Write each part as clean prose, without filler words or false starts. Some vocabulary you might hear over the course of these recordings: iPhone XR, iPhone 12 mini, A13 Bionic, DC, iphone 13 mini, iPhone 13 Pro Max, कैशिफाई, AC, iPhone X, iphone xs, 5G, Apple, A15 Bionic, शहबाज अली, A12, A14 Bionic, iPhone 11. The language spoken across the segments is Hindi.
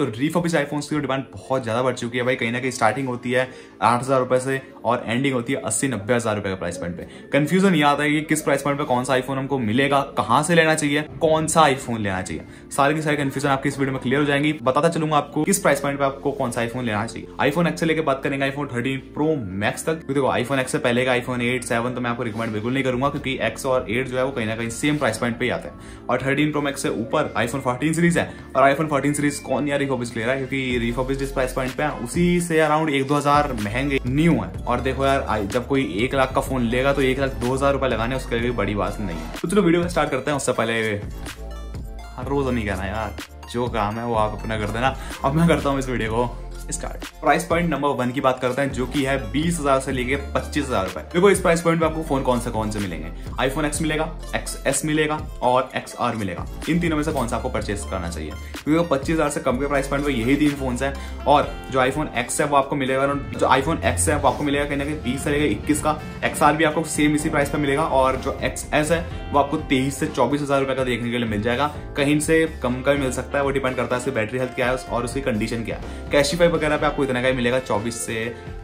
तो रिफर्बिश आईफोन्स की डिमांड बहुत ज़्यादा बढ़ चुकी है भाई। कहीं ना कहीं स्टार्टिंग होती है 8,000 रुपये से और एंडिंग होती है 80-90 हज़ार रुपये के प्राइस पॉइंट पे। कंफ्यूजन ये आता है कि किस प्राइस पॉइंट पे कौन सा आईफोन हमको मिलेगा, कहाँ से लेना चाहिए, कौन सा आईफोन लेना चाहिए, सारे की सारी कंफ्यूजन आपकी इस वीडियो में क्लियर हो जाएंगी। बताता चलूंगा आपको किस प्राइस पॉइंट पे आपको कौन सा आईफोन लेना चाहिए। आईफोन एक्स से लेकर बात करेंगे आईफोन 13 प्रो मैक्स तक, क्योंकि देखो आईफोन एक्स से पहले का आईफोन 8, 7 तो मैं आपको रिकमेंड बिल्कुल नहीं करूंगा, क्योंकि एक्स और 8 जो है वो कहीं ना कहीं सेम प्राइस पॉइंट पे ही आते हैं। और 13 प्रो मैक्स से ऊपर आईफोन 14 सीरीज है, और आईफोन 14 सीरीज कौन यार रिफर्बिश ले रहा है, क्योंकि रिफर्बिश जिस प्राइस पॉइंट पे है उसी से अराउंड 1-2 हज़ार महंगे न्यू है। और देखो यार, जब कोई 1 लाख का फोन लेगा तो 1,02,000 रुपए लगाने उसके लिए बड़ी बात नहीं है। तो चलो वीडियो स्टार्ट करते हैं। उससे पहले हर रोज नहीं कहना यार, जो काम है वो आप अपना कर देना, अब मैं करता हूँ इस वीडियो को स्टार्ट। प्राइस पॉइंट नंबर 1 की बात करते हैं, जो कि है 20,000 से लेके 25,000 रुपए। देखो इस प्राइस पॉइंट पे आपको फोन कौन से मिलेंगे। आईफोन एक्स मिलेगा, XS मिलेगा और XR मिलेगा। इन तीनों में से कौन सा आपको परचेस करना चाहिए, क्योंकि 25,000 से कम के प्राइस पॉइंट पे यही 3 फोन है। और जो आईफोन एक्स है वो आपको मिलेगा, जो आईफोन एक्स है वो आपको मिलेगा कहीं ना कहीं 20 से लेकर 21 का। XR भी आपको सेम इसी प्राइस पर मिलेगा, और जो XS है वो आपको 23,000 से 24,000 रुपए का देखने के लिए मिल जाएगा। कहीं से कम का भी मिल सकता है, वो डिपेंड करता है उसकी बैटरी हेल्थ क्या है और उसकी कंडीशन क्या है। कैशिफाई वगैरह पे आपको इतना का ही मिलेगा 24 से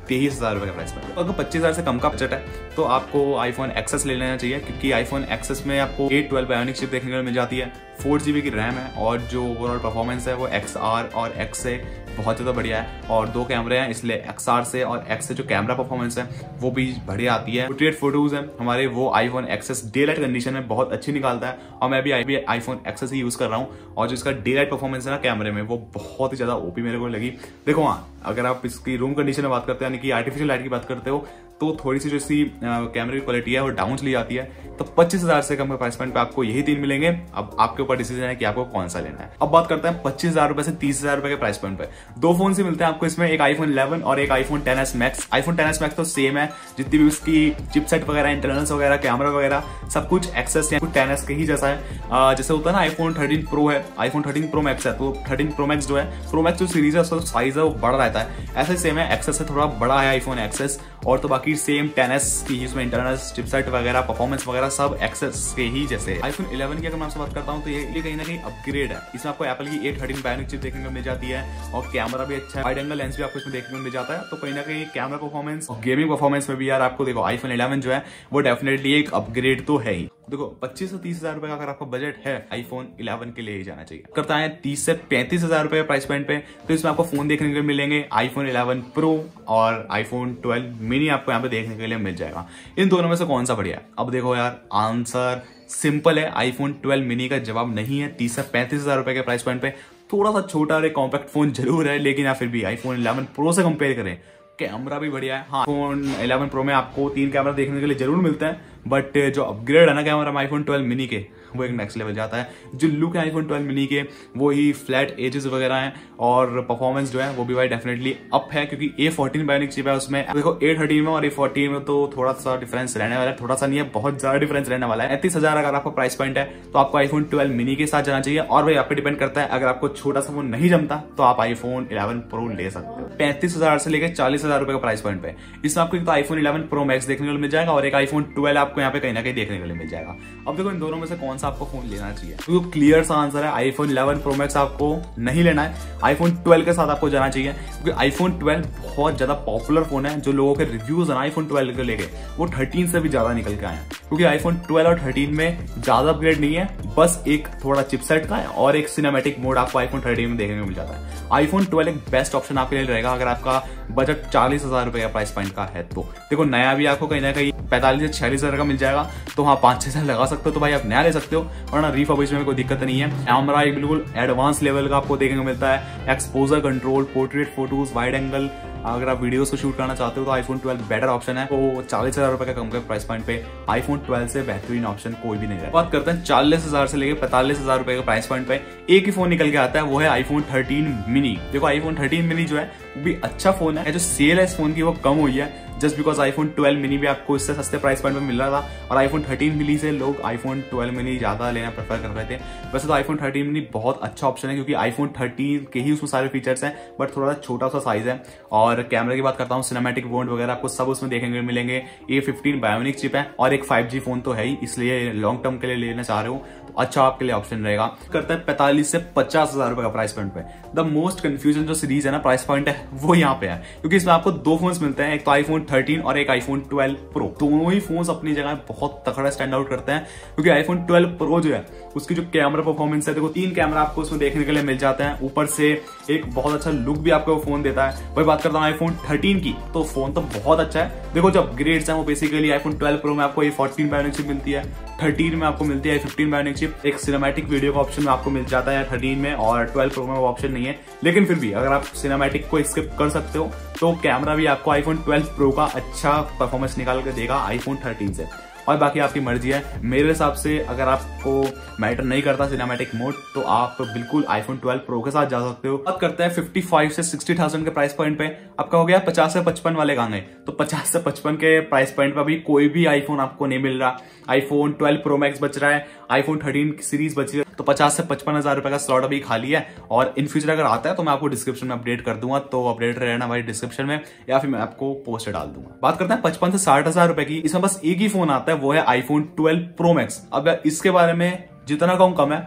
23,000 रुपए का प्राइस पर। अगर 25,000 से कम का बजट है तो आपको आईफोन XS ले लेना चाहिए, क्योंकि आईफोन XS में आपको A12 बायोनिक चिप देखने को मिल जाती है, 4GB की रैम है, और जो ओवरऑल परफॉर्मेंस है वो XR और X से बहुत ज़्यादा बढ़िया है। और 2 कैमरे हैं, इसलिए XR से और X से जो कैमरा परफॉर्मेंस है वो भी बढ़िया आती है। पोर्ट्रेट फोटोज हैं हमारे, वो iPhone XS day light condition में बहुत अच्छी निकालता है, और मैं भी आईफोन XS ही यूज़ कर रहा हूँ। और जो इसका डे लाइट परफॉर्मेंस है ना कैमरे में, वो बहुत ही ज़्यादा ओपी मेरे को लगी। देखो हाँ, अगर आप इसकी रूम कंडीशन में बात करते हैं, यानी कि आर्टिफिशियल लाइट की बात करते हो, तो थोड़ी सी जो इसकी कैमरे की क्वालिटी है वो डाउन चली जाती है। तो 25,000 से कम के प्राइस पॉइंट पे आपको यही 3 मिलेंगे। अब आपके ऊपर डिसीजन है कि आपको कौन सा लेना है। अब बात करते हैं 25,000 रुपए से 30,000 रुपए के प्राइस पॉइंट पे। 2 फोन से मिलते हैं आपको इसमें, एक आईफोन 11 और एक iPhone 10s Max. IPhone 10s Max तो सेम है, जितनी भी उसकी चिपसेट वगैरह, इंटरनल्स वगैरह, कैमरा वगैरह सब कुछ XS या 10s के ही जैसा है। जैसे होता है ना आईफोन 13 प्रो है, आईफोन 13 प्रो मैक्स है, तो 13 प्रो मैक्स जो है, प्रो मैक्स जो सीरीज है उसका साइज है वो बड़ा रहता है, ऐसे सेम है। XS से थोड़ा बड़ा है आईफोन XS, और तो बाकी सेम 10s की इसमें इंटरनल्स, चिपसेट वगैरह, परफॉर्मेंस वगैरह सब XS के ही जैसे। आईफोन 11 की अगर मैं आपसे बात करता हूँ तो ये कहीं ना कहीं अपग्रेड है। इसमें आपको एप्पल की A13 बायोनिक चिप देखने को मिल जाती है, और कैमरा भी अच्छा है, वाइड एंगल लेंस भी आपको इसमें देखने को मिल जाता है। तो कहीं ना कहीं कैमरा परफॉर्मेंस और गेमिंग परफॉर्मेंस में भी यार आपको देखो आईफोन 11 जो है वो डेफिनेटली एक अपग्रेड तो है ही। देखो 25 से 30,000 रुपए का अगर आपका बजट है आईफोन 11 के लिए ही जाना चाहिए। करता है 30 से 35,000 रुपए के प्राइस पॉइंट पे, तो इसमें आपको फोन देखने के लिए मिलेंगे आईफोन 11 प्रो और आईफोन 12 मिनी आपको यहाँ पे देखने के लिए मिल जाएगा। इन दोनों में से कौन सा बढ़िया है? अब देखो यार, आंसर सिंपल है, आईफोन 12 मिनी का जवाब नहीं है। 30 से 35,000 रुपए के प्राइस पॉइंट पे थोड़ा सा छोटा और एक कॉम्पैक्ट फोन जरूर है, लेकिन या फिर भी आईफोन 11 प्रो से कंपेयर करें, कैमरा भी बढ़िया है। हाँ, आईफोन 11 प्रो में आपको 3 कैमरा देखने के लिए जरूर मिलता है, बट जो अपग्रेड है ना कैमरा में आईफोन 12 मिनी के, वो एक नेक्स्ट लेवल जाता है। जो लुक है आईफोन 12 मिनी के, वो ही फ्लैट एजेस वगैरह हैं, और परफॉर्मेंस जो है वो भी भाई डेफिनेटली अप है, क्योंकि A14 बायोनिक चिप है उसमें। देखो A13 में और A14 में तो थोड़ा सा डिफरेंस रहने वाला है, थोड़ा सा नहीं है, बहुत ज़्यादा डिफरेंस रहने वाला है। 35,000 अगर आपका प्राइस पॉइंट है तो आपको आईफोन 12 मिनी के साथ जाना चाहिए। और भाई आप पे डिपेंड करता है, अगर आपको छोटा सा फोन नहीं जमता तो आप आईफोन 11 प्रो ले सकते हो। 35,000 से लेकर 40,000 रुपये का प्राइस पॉइंट पे इसमें आपको एक आईफोन 11 प्रो मैक्स देखने को मिल जाएगा, और एक आईफोन 12 आपको यहाँ पे कहीं ना कहीं देखने के लिए मिल जाएगा। अब देखो इन दोनों में से कौन सा आपको फोन लेना चाहिए, तो क्लियर सा आंसर है आईफोन 11 प्रो मैक्स आपको नहीं लेना है, आईफोन 12 के साथ आपको जाना चाहिए। क्योंकि आईफोन 12 बहुत ज्यादा पॉपुलर फोन है, जो लोगों के रिव्यूज है आईफोन 12 को लेके वो 13 से भी ज्यादा निकल के आए हैं, क्योंकि आईफोन 12 और 13 में ज्यादा अपग्रेड नहीं है, बस एक थोड़ा चिपसेट का है और एक सिनेमैटिक मोड आपको आईफोन 13 में देखने को मिल जाता है। आईफोन 12 एक बेस्ट ऑप्शन आपके लिए रहेगा, अगर आपका बजट 40,000 रुपए का प्राइस पॉइंट का है तो। देखो नया भी आपको कहीं ना कहीं 45 से 46,000 का मिल जाएगा, तो हाँ 5-6 हज़ार लगा सकते हो, तो भाई आप नया ले सकते हो, वरना रिफर्बिश में कोई दिक्कत नहीं है। कैमरा एक बिल्कुल एडवांस लेवल का आपको देखने को मिलता है, exposure control, portrait photos, wide angle, अगर आप वीडियोस को शूट करना चाहते हो तो आईफोन 12 बेटर ऑप्शन है। वो 40,000 रुपए का कम के प्राइस पॉइंट पे आईफोन 12 से बेहतरीन ऑप्शन कोई भी नहीं है। बात करते हैं 40,000 से लेकर 45,000 रुपए के प्राइस पॉइंट पे एक ही फोन निकल के आता है, वो है आईफोन 13 मिनी। देखो आईफोन 13 मिनी जो है वो भी अच्छा फोन है, जो सेल है इस फोन की वो कम हुई है, जस्ट बिकॉज iPhone 12 mini भी आपको इससे सस्ते प्राइस पॉइंट पर मिल रहा था और iPhone 13 mini से लोग iPhone 12 mini ज़्यादा लेना प्रेफर कर रहे थे। वैसे तो iPhone 13 mini बहुत अच्छा ऑप्शन है क्योंकि iPhone 13 के ही उसमें सारे फीचर्स हैं, बट थोड़ा सा छोटा सा साइज है। और कैमरे की बात करता हूँ, सिनेमैटिक मोड वगैरह आपको सब उसमें देखेंगे मिलेंगे। A15 बायोनिक चिप है और एक 5G फोन तो है ही, इसलिए लॉन्ग टर्म के लिए लेना चाह रहे हो तो अच्छा आपके लिए ऑप्शन रहेगा। करता है 45 से 50 हज़ार रुपये का प्राइस पॉइंट पे। द मोस्ट कंफ्यूजन जो सीरीज है ना प्राइस पॉइंट है वो यहाँ पे है क्योंकि इसमें आपको दो फोन्स मिलते हैं, एक तो iPhone 13 और एक iPhone 12 Pro। दोनों ही फोन्स अपनी जगह बहुत तगड़ा स्टैंड आउट करते हैं क्योंकि iPhone 12 Pro जो है उसकी जो कैमरा परफॉर्मेंस है, देखो तीन कैमरा आपको उसमें देखने के लिए मिल जाते हैं, ऊपर से एक बहुत अच्छा लुक भी आपको फोन देता है। वही बात करता हूँ iPhone 13 की, तो फोन तो बहुत अच्छा है। देखो जो अपग्रेड्स हैं वो बेसिकली iPhone 12 Pro में आपको A14 बायोनिक चिप मिलती है, 13 में आपको मिलती है A15 बायोनिक चिप, एक सिनेमैटिक वीडियो का ऑप्शन आपको मिल जाता है 13 में, और 12 Pro में वो ऑप्शन नहीं है। लेकिन फिर भी अगर आप सिनेमैटिक को स्किप कर सकते हो तो कैमरा भी आपको iPhone 12 Pro का अच्छा परफॉर्मेंस निकाल कर देगा iPhone 13 से, और बाकी आपकी मर्जी है। मेरे हिसाब से अगर आपको मैटर नहीं करता सिनेमैटिक मोड तो आप बिल्कुल iPhone 12 Pro के साथ जा सकते हो। अब करते हैं 55 से 60 हज़ार के प्राइस पॉइंट पे। आपका हो गया 50 से 55 वाले गाने, तो 50 से 55 के प्राइस पॉइंट पे अभी कोई भी iPhone आपको नहीं मिल रहा। iPhone 12 Pro Max बच रहा है, iPhone 13 सीरीज बच रही है, तो 50 से 55 हज़ार रुपये का स्लॉट अभी खाली है। और इन फ्यूचर अगर आता है तो मैं आपको डिस्क्रिप्शन में अपडेट कर दूंगा, तो अपडेट रहना भाई डिस्क्रिप्शन में, या फिर मैं आपको पोस्ट डाल दूंगा। बात करते हैं 55 से 60 हज़ार रुपये की। इसमें बस एक ही फोन आता है, वो है iPhone 12 Pro Max। अब इसके बारे में जितना कहूँ कम है,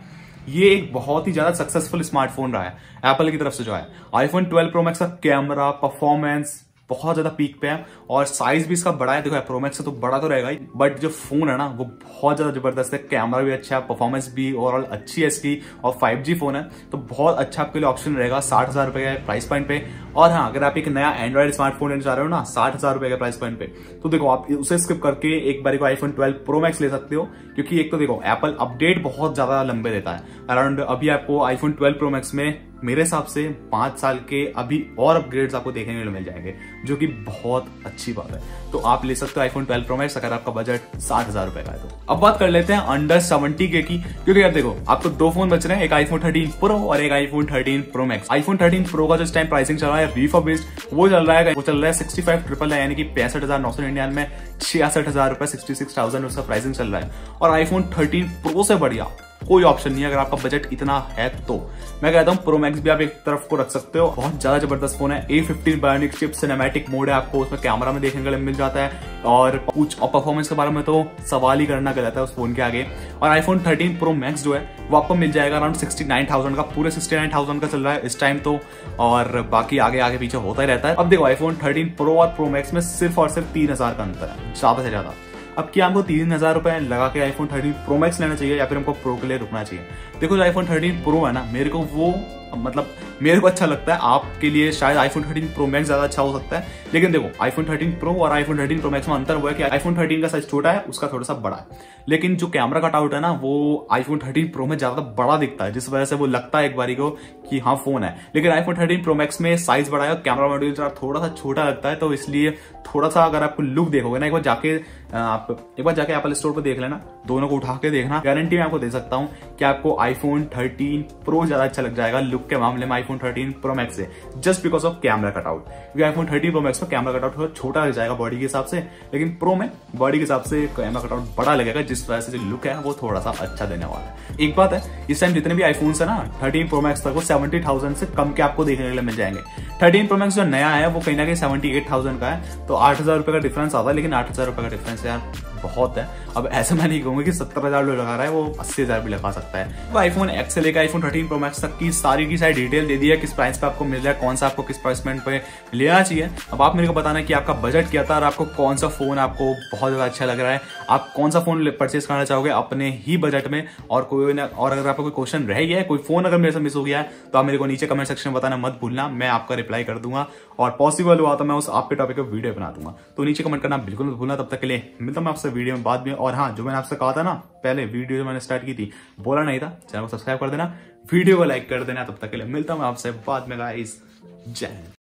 ये एक बहुत ही ज्यादा सक्सेसफुल स्मार्टफोन रहा है एप्पल की तरफ से जो है। iPhone 12 Pro Max का कैमरा परफॉर्मेंस बहुत ज्यादा पीक पे है और साइज भी इसका बड़ा है। देखो प्रो मैक्स से तो बड़ा तो रहेगा ही, बट जो फोन है ना वो बहुत ज्यादा जबरदस्त है। कैमरा भी अच्छा है, परफॉर्मेंस भी ओवरऑल अच्छी है इसकी, और 5G फोन है तो बहुत अच्छा आपके लिए ऑप्शन रहेगा 60 हज़ार रुपये के प्राइस पॉइंट पे। और हाँ, अगर आप एक नया एंड्रॉइड स्मार्टफोन लेना चाह रहे हो ना 60 हज़ार रुपये के प्राइस पॉइंट पे, तो देखो आप उसे स्किप करके एक बार को iPhone 12 Pro Max ले सकते हो, क्योंकि एक तो देखो एप्पल अपडेट बहुत ज्यादा लंबे देता है। अराउंड अभी आपको iPhone 12 Pro Max में मेरे हिसाब से 5 साल के अभी और अपग्रेड्स आपको देखने को मिल जाएंगे, जो कि बहुत अच्छी बात है। तो आप ले सकते हो iPhone 12 Pro Max अगर आपका बजट 60 हज़ार रुपए का है तो। अब बात कर लेते हैं अंडर 70K की, क्योंकि यार देखो आपको दो फोन बच रहे हैं, एक iPhone 13 Pro और एक iPhone 13 Pro Max। iPhone 13 Pro का जिस टाइम प्राइसिंग चल रहा है रिफर्बिश्ड, वो चल रहा है 65,999, यानी कि 65,999, 66,000 रुपए, 66,000 उसका प्राइसिंग चल रहा है। और iPhone 13 Pro से बढ़िया कोई ऑप्शन नहीं है अगर आपका बजट इतना है तो। मैं कहता हूँ प्रो मैक्स भी आप एक तरफ को रख सकते हो, बहुत ज्यादा जबरदस्त फोन है। A15 Bionic chip, cinematic mode है, आपको उसमें कैमरा में देखने के लिए मिल जाता है, और कुछ और परफॉर्मेंस के बारे में तो सवाल ही करना गलत है उस फोन के आगे। और iPhone 13 Pro Max जो है वो आपको मिल जाएगा अराउंड 69,000 का, पूरे 69,000 का चल रहा है इस टाइम तो, और बाकी आगे आगे पीछे होता ही रहता है। अब देखो iPhone 13 Pro और Pro Max में सिर्फ और सिर्फ 3 हज़ार का अंतर है ज्यादा से ज्यादा। अब क्या हमको 3 हज़ार रुपए लगा के iPhone 13 Pro Max लेना चाहिए या फिर हमको Pro के लिए रुकना चाहिए? देखो जो iPhone 13 Pro है ना, मेरे को वो मेरे को अच्छा लगता है, आपके लिए शायद iPhone 13 Pro Max ज्यादा अच्छा हो सकता है। लेकिन देखो iPhone 13 Pro और iPhone 13 Pro Max में अंतर हुआ है कि iPhone 13 का साइज छोटा है, उसका थोड़ा सा बड़ा है। लेकिन जो कैमरा कटआउट है ना वो iPhone 13 Pro में ज्यादा बड़ा दिखता है, जिस वजह से वो लगता है एक बारी को कि हाँ फोन है। लेकिन iPhone 13 Pro Max में साइज बड़ा है, कैमरा मॉड्यूल थोड़ा सा छोटा लगता है, तो इसलिए थोड़ा सा अगर आपको लुक देखोगे ना, एक बार जाके एप्पल स्टोर पर देख लेना, दोनों को उठा के देखना। गारंटी मैं आपको दे सकता हूँ कि आपको iPhone 13 Pro ज्यादा अच्छा लग जाएगा लुक के मामले में iPhone 13 Pro Max से, just because of camera cutout. क्योंकि iPhone 13 Pro Max में कैमरा कटआउट थोड़ा छोटा लग जाएगा बॉडी के हिसाब से, लेकिन Pro में बॉडी के हिसाब से कैमरा कटआउट बड़ा लगेगा, जिस वजह से जो लुक है वो थोड़ा सा अच्छा देने वाला है। एक बात है, इस टाइम जितने भी iPhones है ना 13 Pro Max तक वो 70,000 से कम के आपको देखने के लिए मिल जाएंगे। 13 Pro Max जो नया है वो कहीं ना कहीं 78,000 का है, तो 8 हज़ार रुपये का डिफरेंस आता है। लेकिन 8 हज़ार रुपये का डिफरेंस यार बहुत है। अब ऐसा मैं नहीं कहूंगा कि 70,000 जो लगा रहा है वो 80,000 भी लगा सकता है। तो iPhone X से लेकर iPhone 13 Pro Max तक की सारी डिटेल दे दी है, किस प्राइस पे आपको मिल रहा है, कौन सा आपको किस प्राइस पॉइंट पे लेना चाहिए। अब आप मेरे को बताना कि आपका बजट क्या था और आपको कौन सा फोन आपको बहुत ज्यादा अच्छा लग रहा है, आप कौन सा फोन परचेज करना चाहोगे अपने ही बजट में। और अगर आपका कोई क्वेश्चन रह गया है, कोई फोन अगर मेरे से मिस हो गया है, तो आप मेरे को नीचे कमेंट सेक्शन में बताना मत भूलना, मैं आपका रिप्लाई कर दूंगा, और पॉसिबल हुआ तो मैं उस आपके टॉपिक पर वीडियो बना दूंगा। तो नीचे कमेंट करना बिल्कुल मत भूलना। तब तक के लिए मिलता हूं आपसे वीडियो में बाद में। और हाँ, जो मैंने आपसे कहा था ना, पहले वीडियो जो मैंने स्टार्ट की थी, बोला नहीं था, चैनल को सब्सक्राइब कर देना, वीडियो को लाइक कर देना। तब तक के लिए मिलता हूँ आपसे बाद में गाइस, जय हिंद।